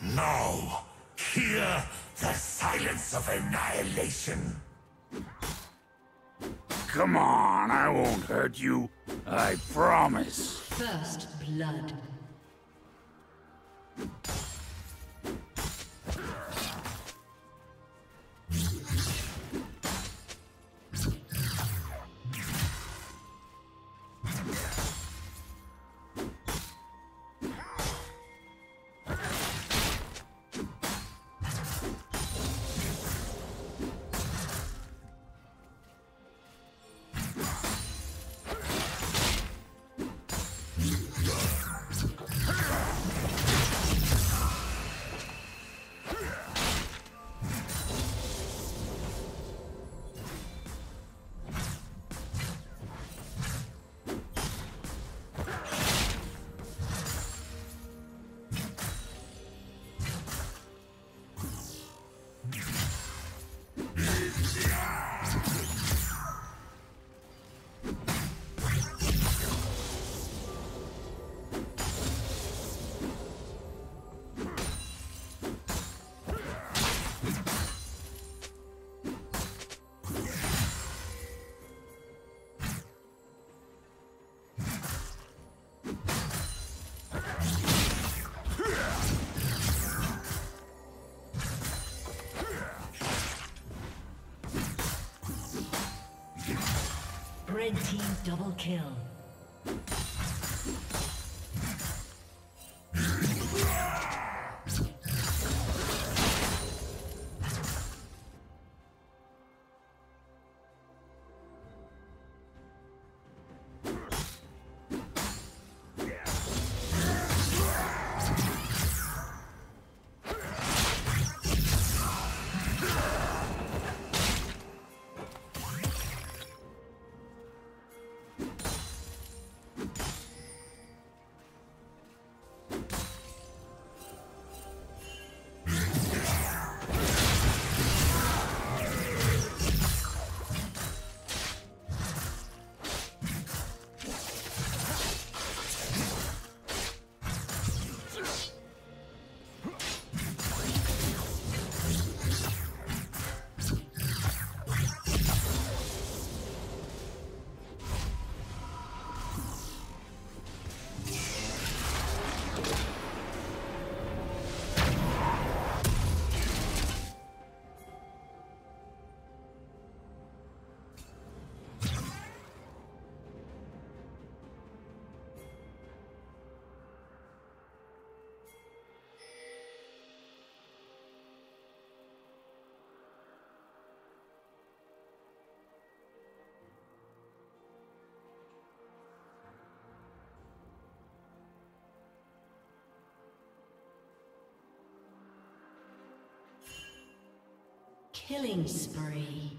Now, hear the silence of annihilation. Come on, I won't hurt you. I promise. First blood. Red team double kill. Killing spree.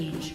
Rampage.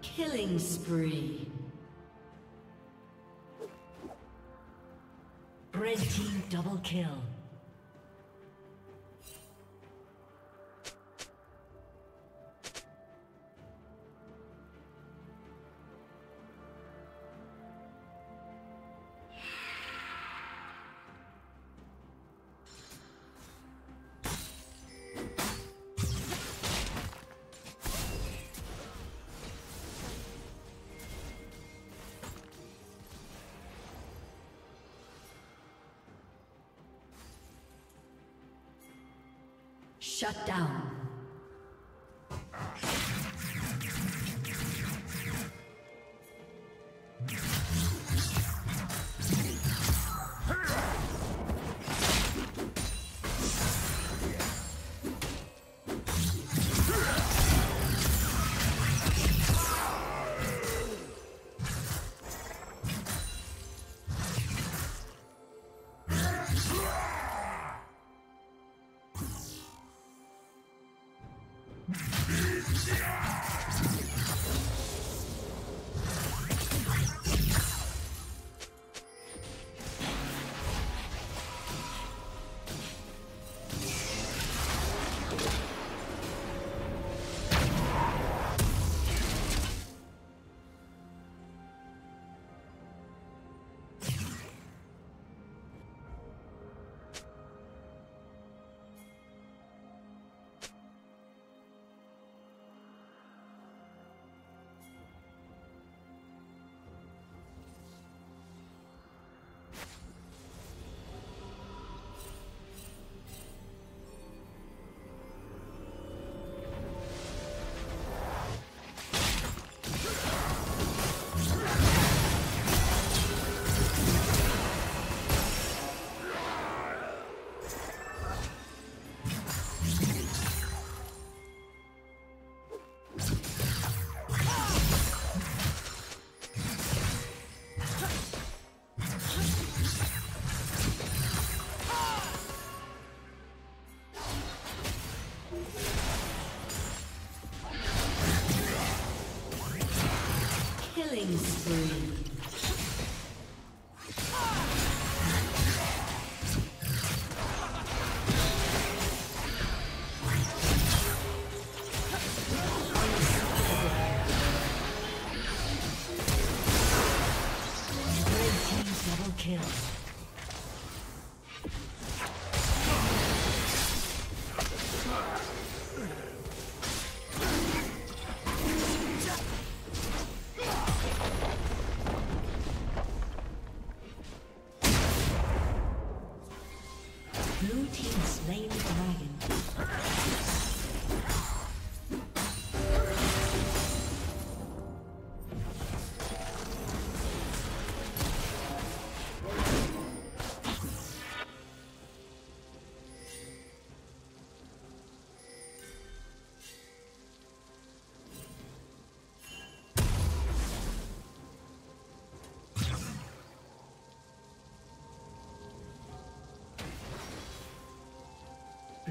Killing spree. Red team double kill. Shut down.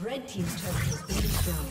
Red team's turret has been destroyed.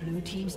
Blue team's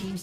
Team's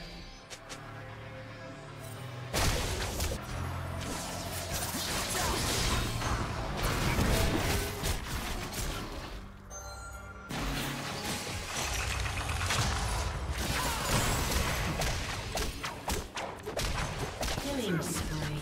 Killing spree.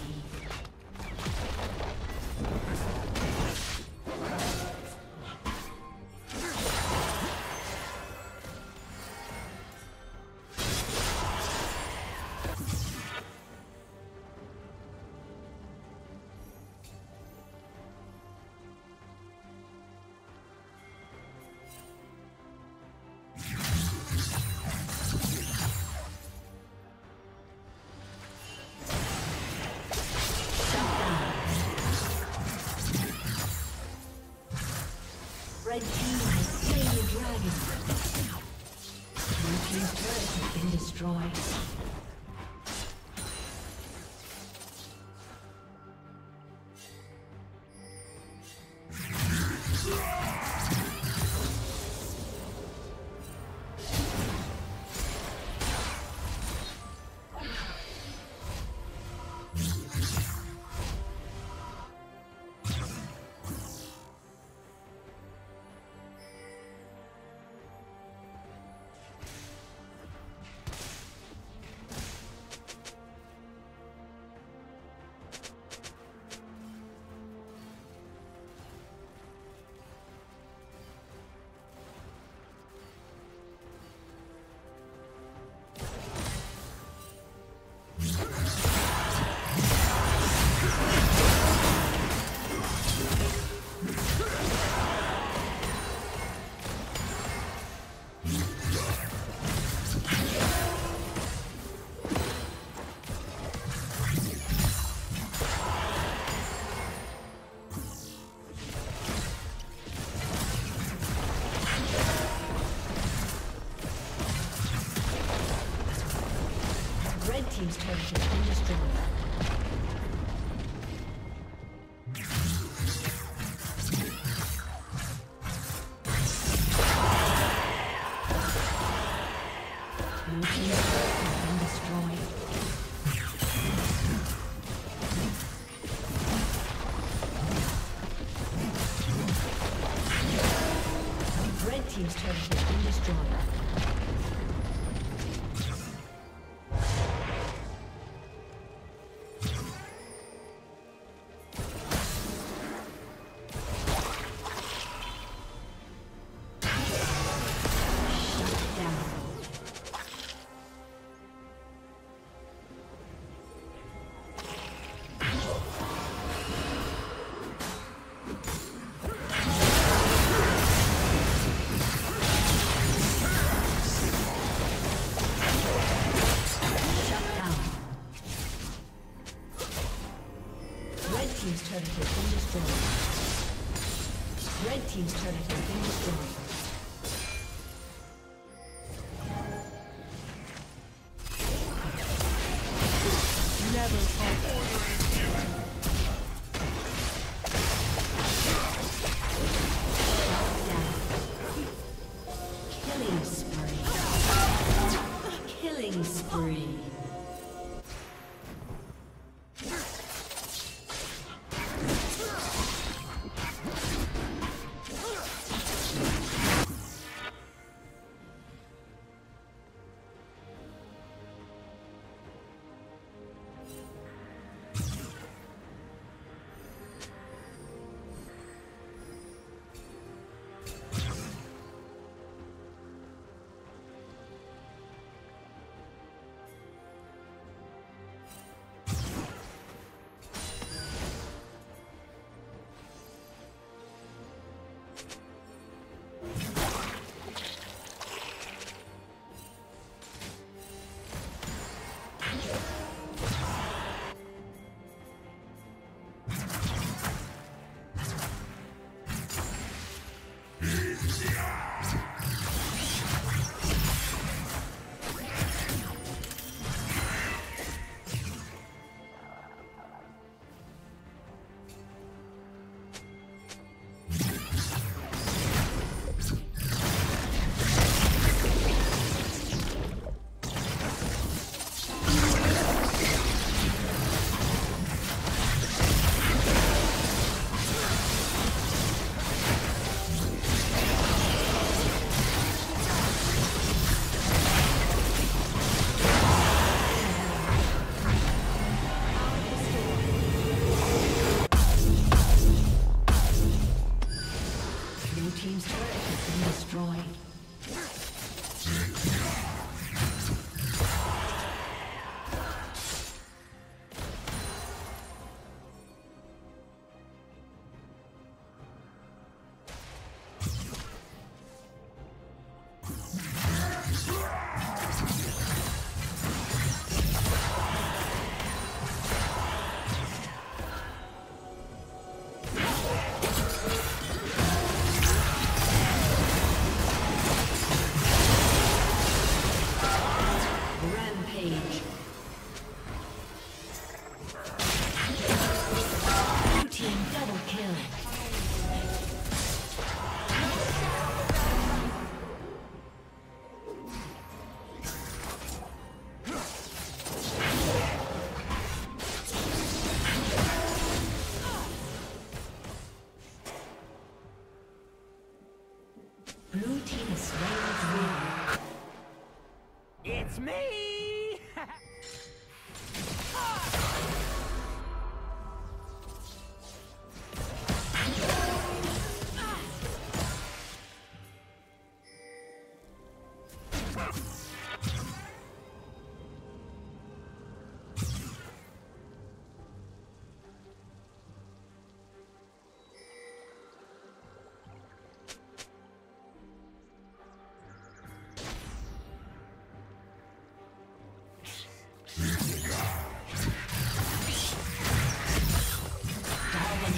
Red team has slain the dragon. Blue team's turret has been destroyed. Team's turret has been destroyed. Red team's turret has been destroyed.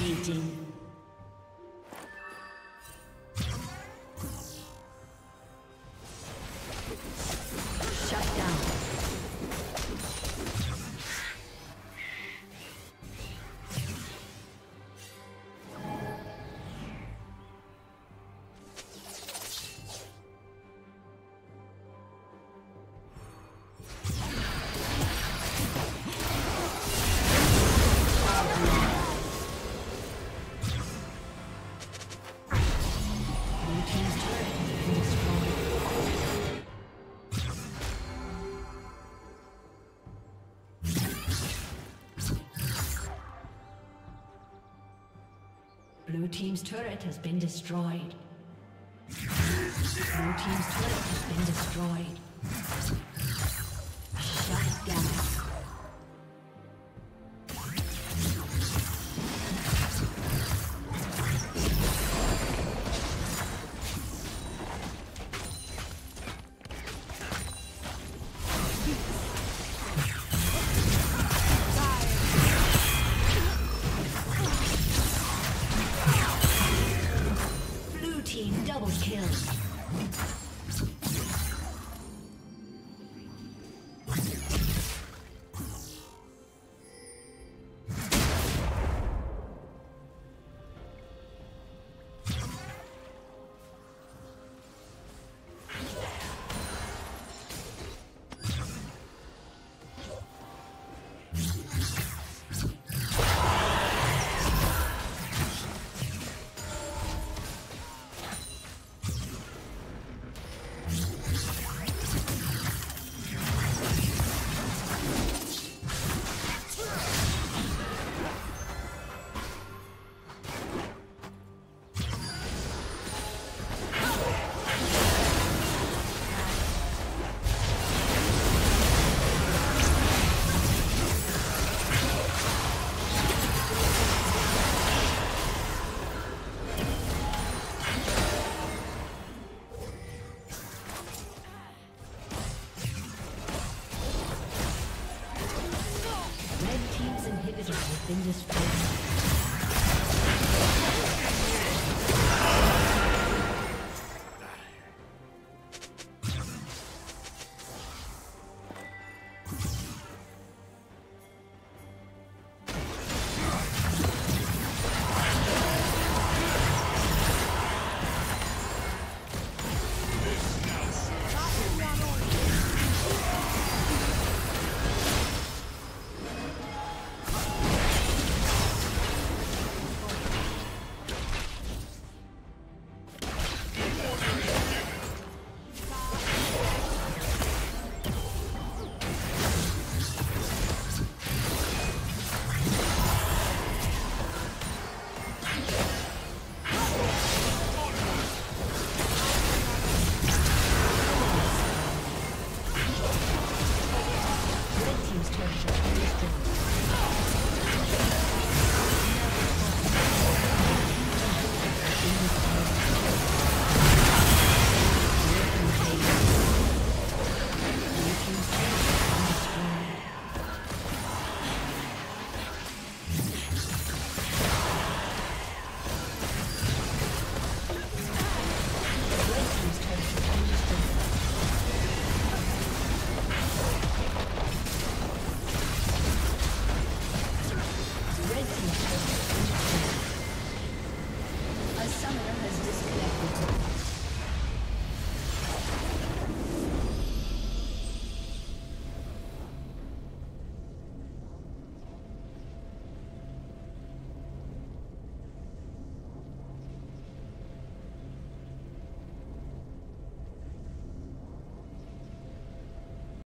Radiating. Blue team's turret has been destroyed. Blue team's turret has been destroyed. Shut down. Double kill.